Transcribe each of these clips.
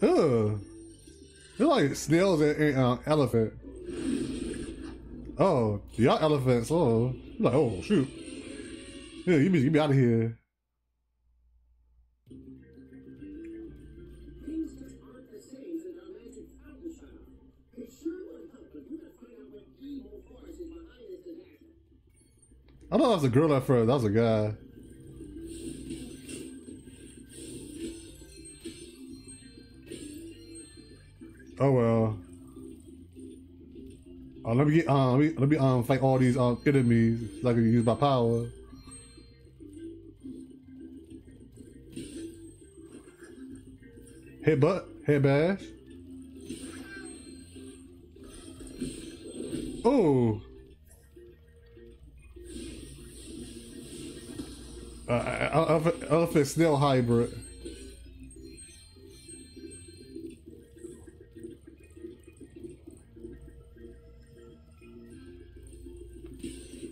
Ugh. They're like snails and elephant. Oh, y'all elephants. Oh, I'm like, oh, shoot. Yeah, you need to get me out of here. I thought that was a girl at first. That was a guy. Oh well. Oh, let me get fight all these enemies so I can use my power. Headbutt, head bash. Oh. Elephant snail hybrid.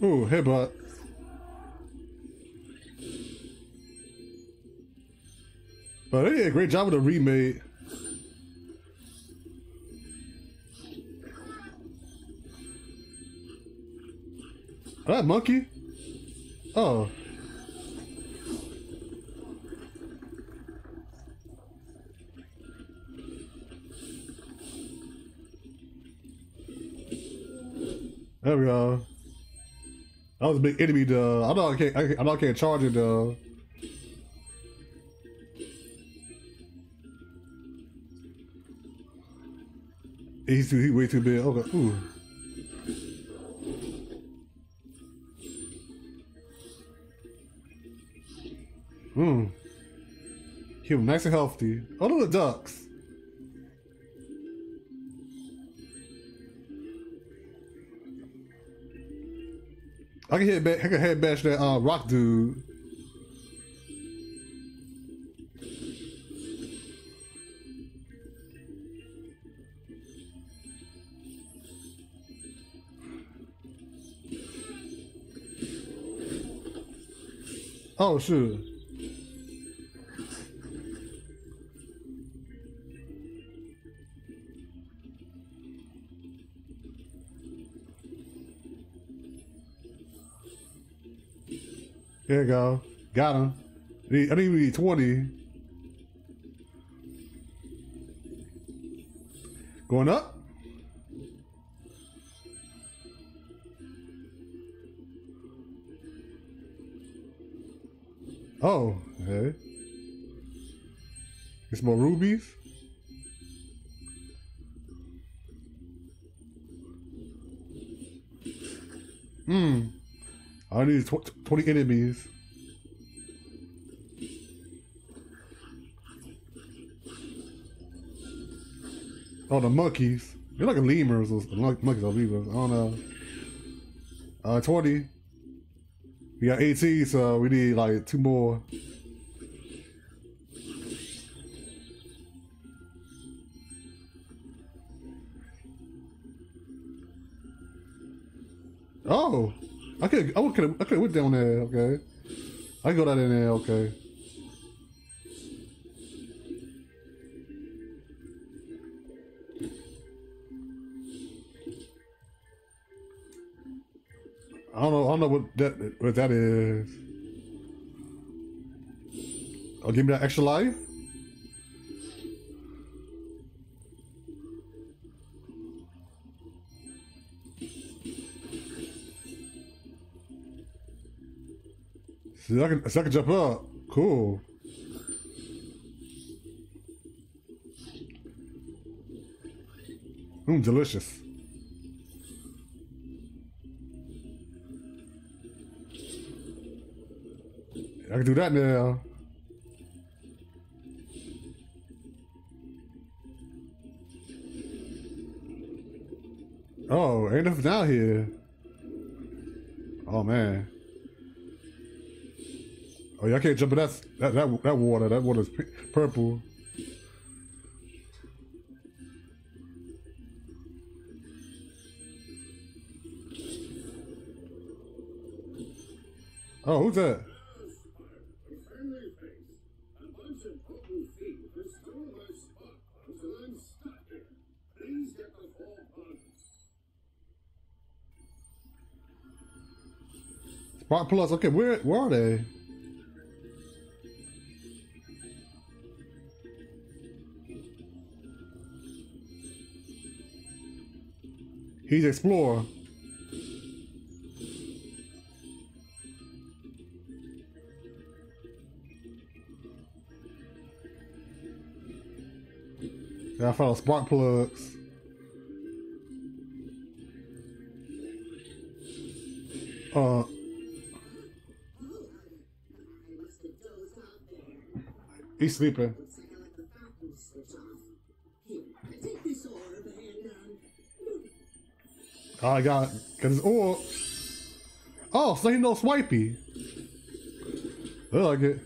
Ooh, headbutt. But they did a great job with the remake. That monkey? Oh. There we go. That was a big enemy, though. I know I can't charge it, though. He's way too big. Okay. Ooh. Mmm. He was nice and healthy. Oh, look at the ducks. I can head bash that rock dude. Oh shoot! There you go. Got him. I think we need 20. Going up. Oh, okay. Get some more rubies. Hmm. I need 20 enemies. Oh, the monkeys. They're like lemurs or monkeys or lemurs. I don't know. 20. We got 18, so we need like 2 more. Oh, I could went down there. Okay, I can go down in there. Okay. I don't know what that is. Oh, give me that extra life. So I can jump up. Cool. Mmm, delicious. I can do that now. Oh, ain't nothing out here. Oh man. Oh, y'all can't jump in that water. That water's purple. Oh, who's that? Spark Plugs. Okay, where are they? He's Explorer. Yeah, I found Spark Plugs. He's sleeping. Oh, I got it. Cause it's orb. Oh, so he knows Swipey. I like it.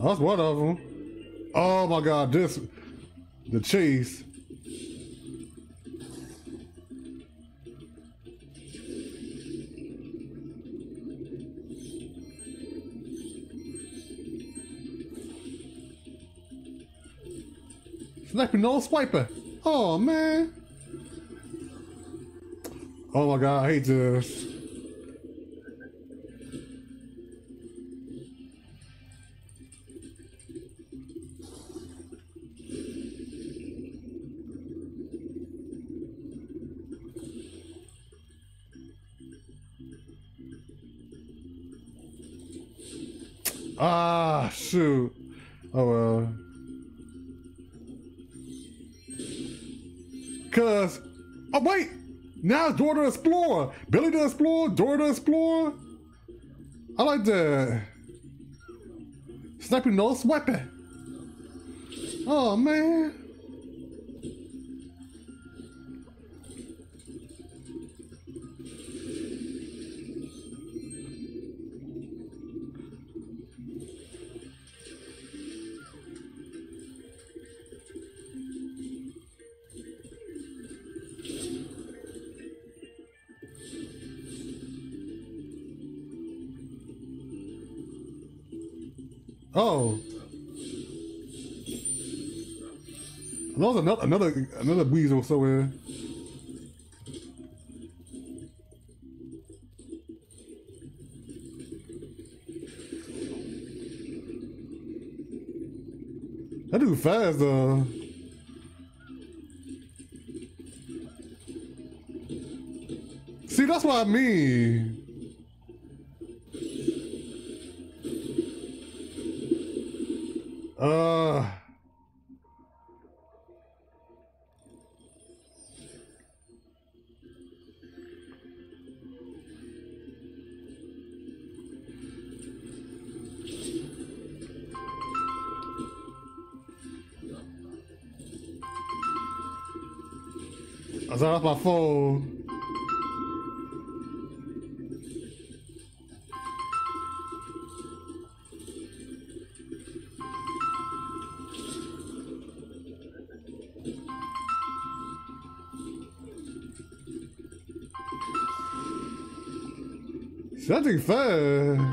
That's one of them. Oh my God, this. The cheese. Snapping no swiper. Oh man. Oh my God, I hate this. Ah, shoot. Oh well. Cause, oh wait, now it's Door to Explorer. Billy the Explorer, Door to Explorer. I like the snapping nose weapon. Oh man. Oh, there's another weasel somewhere. That dude fast though. See, that's what I mean. I got off my phone. That thing fair. I'm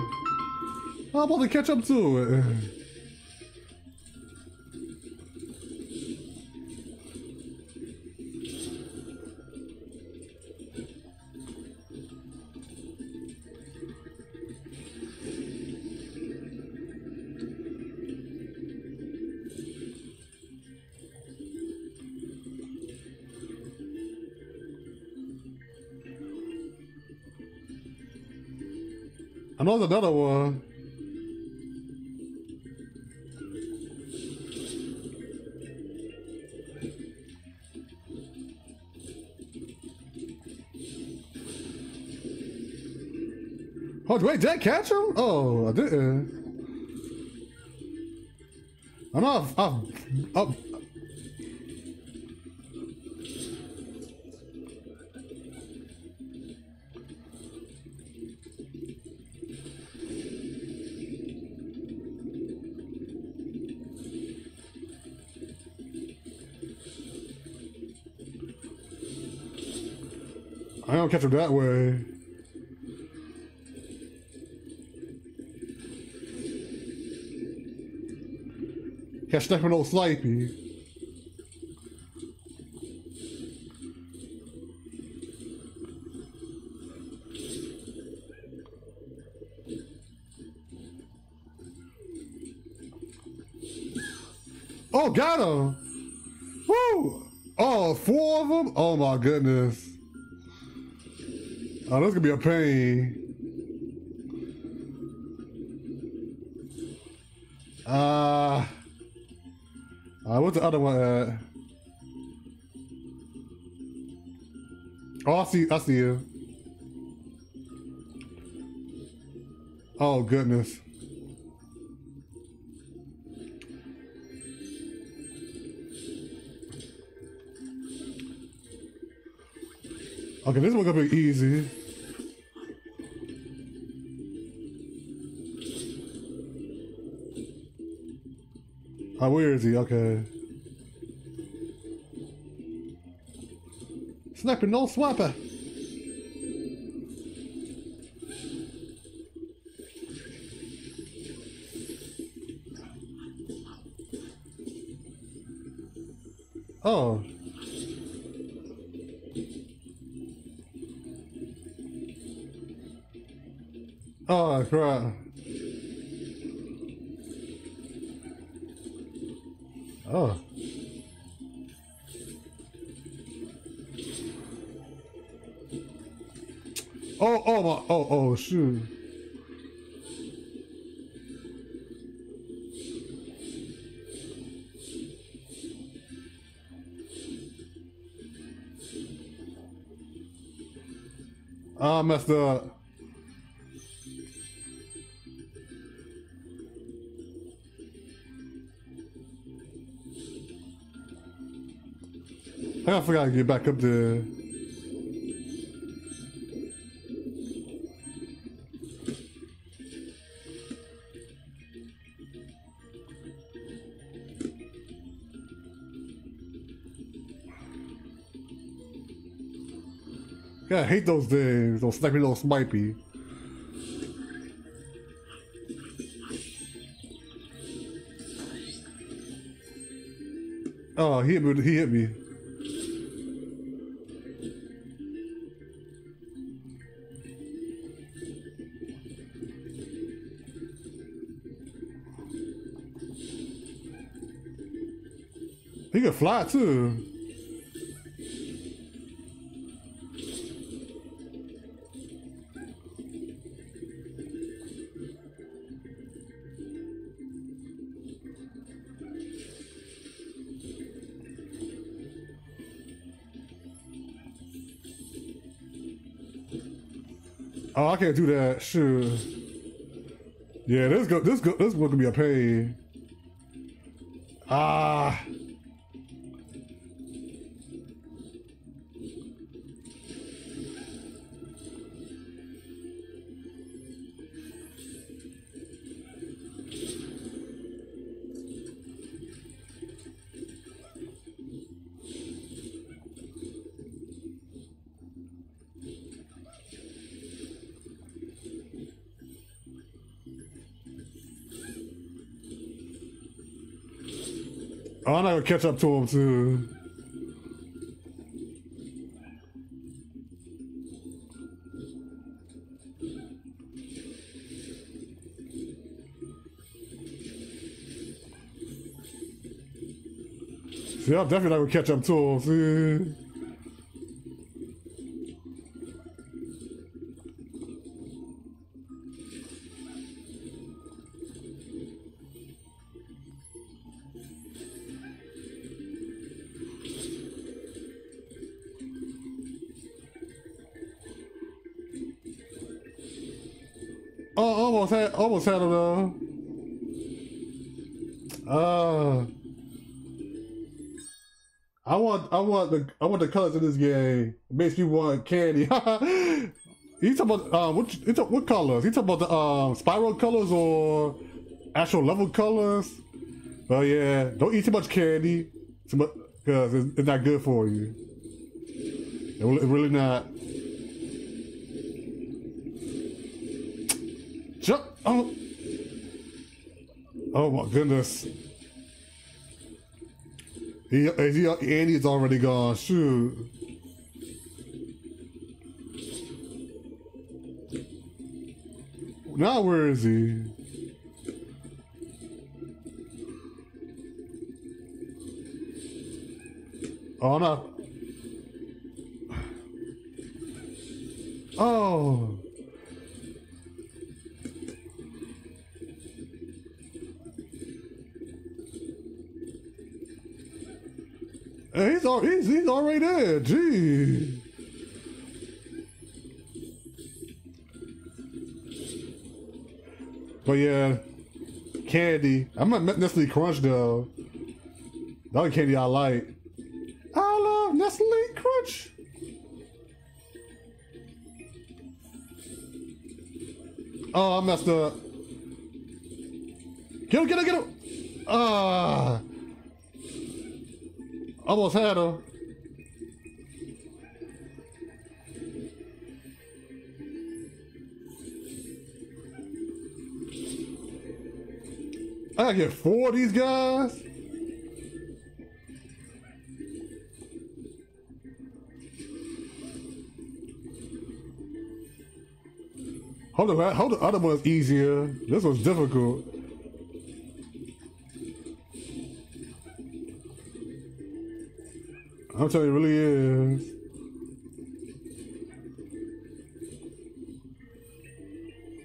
about to catch up to it. I know there's another one. Oh, wait, did I catch him? Oh, I didn't. I know I've I don't catch him that way. Catch that old Slipey. Oh, got him. Woo. Oh, four of them. Oh my goodness. Oh, that's gonna be a pain. What's the other one at? Oh, I see you. Oh, goodness. Okay, this one's gonna be easy. Oh, where is he? Okay. Sniper, no swiper. Oh. Oh, crap. Oh. Oh, oh, my, oh, oh, shoot. I messed up. I forgot to get back up there. Yeah, I hate those things. Those snappy little smipey. Oh, he hit me. He hit me. He can fly too. Oh, I can't do that. Shoot. Yeah, this one's gonna be a pain. Ah. Oh, I'm not gonna catch up to him too. See, I'm definitely not gonna catch up to him, see? Oh, almost had him though. I want the colors in this game. It makes me want candy. You talking about what colors? You talking about the spiral colors or actual level colors? Well, yeah, don't eat too much candy, because it's not good for you. It's really not. Jump! Oh! Oh my goodness! Andy's already gone. Shoot! Now where is he? On up. Oh. He's already there. Gee. But yeah, candy. I'm not Nestle Crunch though. That's candy I like. I love Nestle Crunch. Oh, I messed up. Get him! Get him! Get him! Ah. Almost had him. I gotta get 4 of these guys. Hold the other one's easier. This one's difficult. I'm telling you, it really is.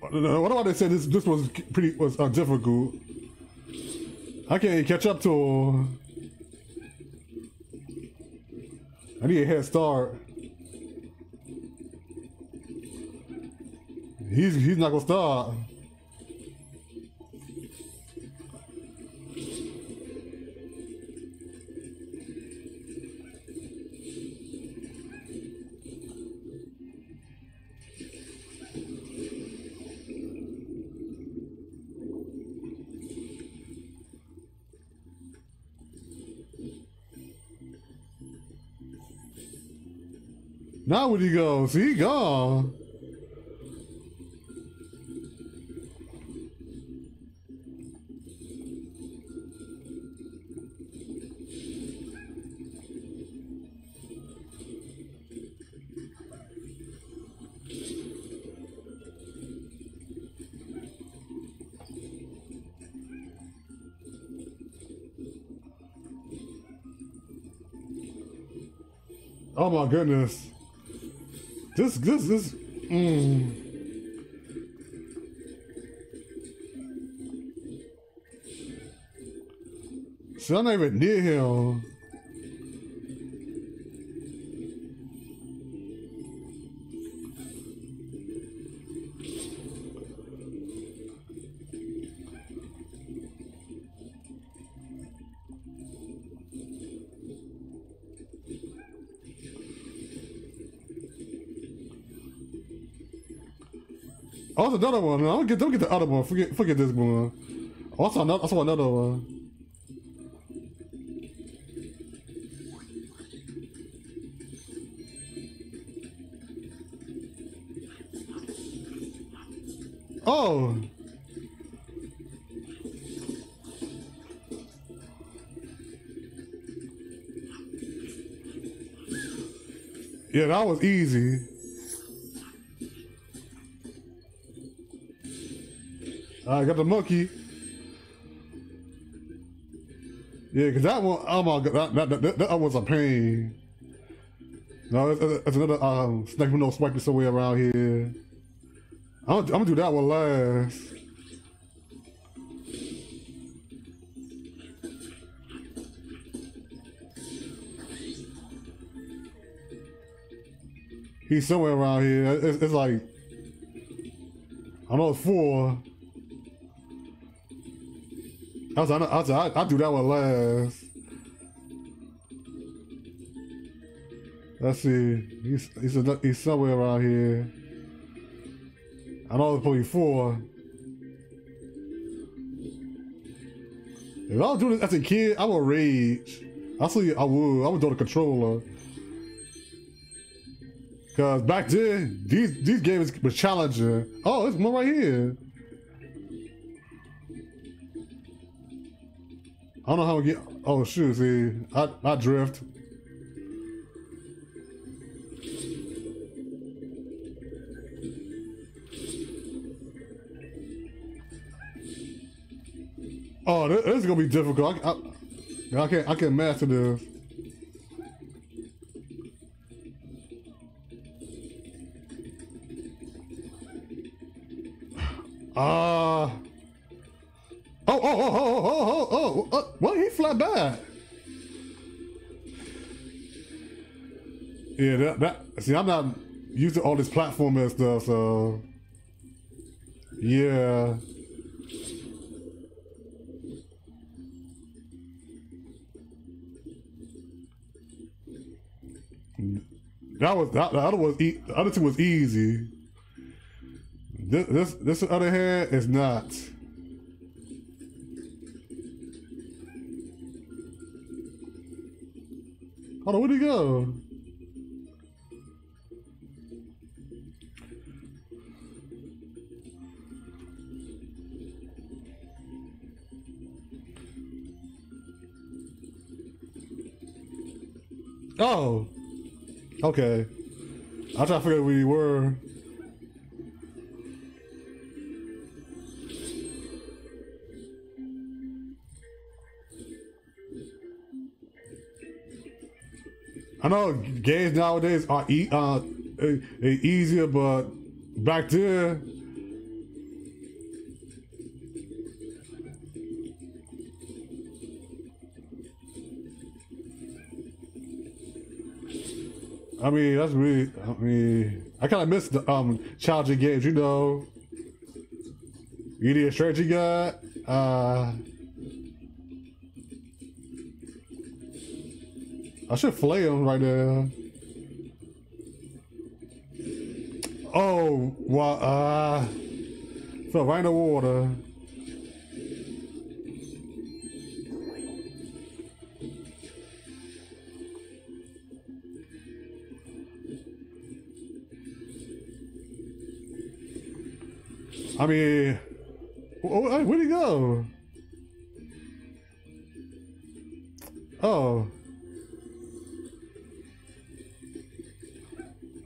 What about they said this was pretty difficult? I can't even catch up to. I need a head start. He's not gonna stop. Now where he go? See, he gone. Oh my goodness. This See, I'm not even near him. Oh, there's another one. I don't get the other one. Forget this one. Oh, I saw another one. Oh. Yeah, that was easy. I got the monkey. Yeah, cause that one, oh my god, that was a pain. No, it's another snake with no swiper somewhere around here. I'm gonna do that one last. He's somewhere around here. It's like I know it's 4. I'll do that one last. Let's see. He's somewhere around here. I know it's probably 4. If I was doing this as a kid, I would rage. I would throw the controller. Cause back then, these games were challenging. Oh, there's one right here. I don't know how to get. Oh shoot! See, I drift. Oh, this is gonna be difficult. I can't master this. Oh, well, he fly by. Yeah, see, I'm not used to all this platforming and stuff, so yeah. That was that. The other two was easy. This other hand is not. Hold on, where'd he go? Oh, okay. I try to figure out where you were. I know games nowadays are easier, but back there, I mean, that's really, I kind of miss the challenging games, you know. You need a strategy guide. I should flay him right now. Oh, well, fell right in the water. I mean, where'd he go? Oh.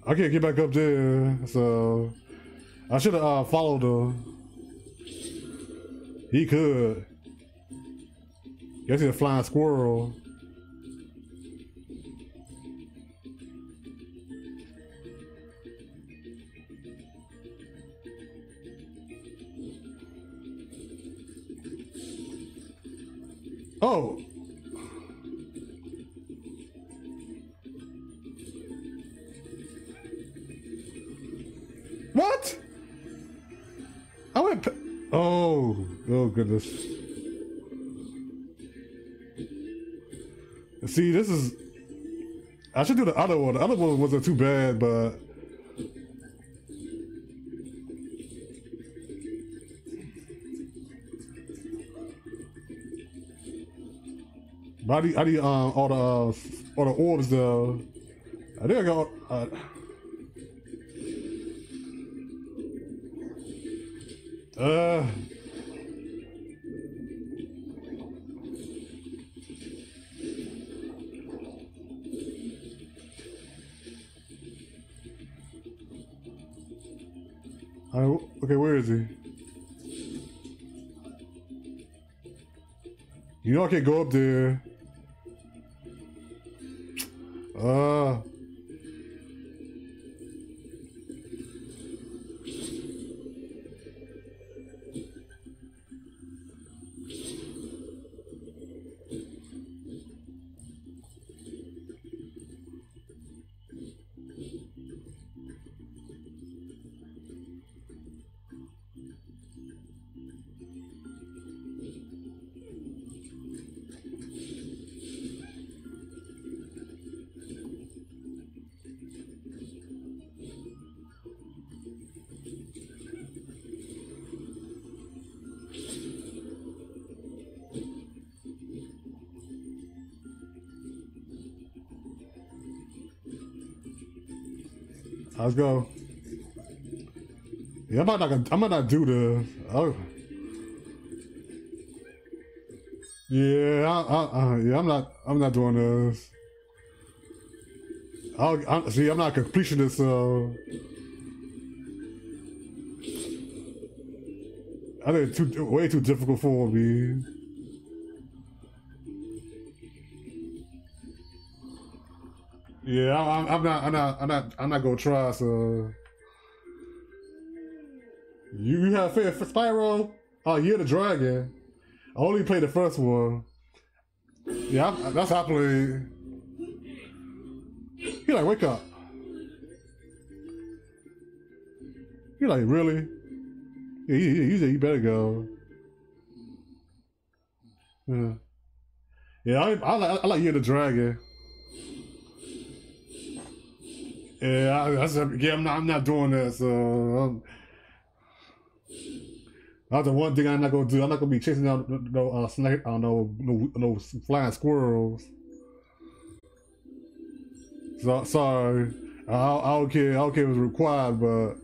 I can't get back up there, so I should have followed him. He could. Guess he's a flying squirrel. Oh. What? I went. Oh goodness. See, this is. I should do the other one. The other one wasn't too bad, but. I need all the orders though. I think I got. Okay, where is he? You know I can't go up there. Let's go. Yeah, I might not do this. Oh. Yeah, yeah, I'm not doing this. See, I'm not completionist, so I think it's way too difficult for me. Yeah, I'm not gonna try. So You have Spyro? Oh, Year of the Dragon. I only played the first one. Yeah, that's how I played. You're like, wake up. You're like, really? Yeah, you said you better go. Yeah. Yeah, I like Year of the Dragon. Yeah, I'm not doing that. So that's the one thing I'm not gonna do. I'm not gonna be chasing down no flying squirrels. So sorry, I don't care if it's required, but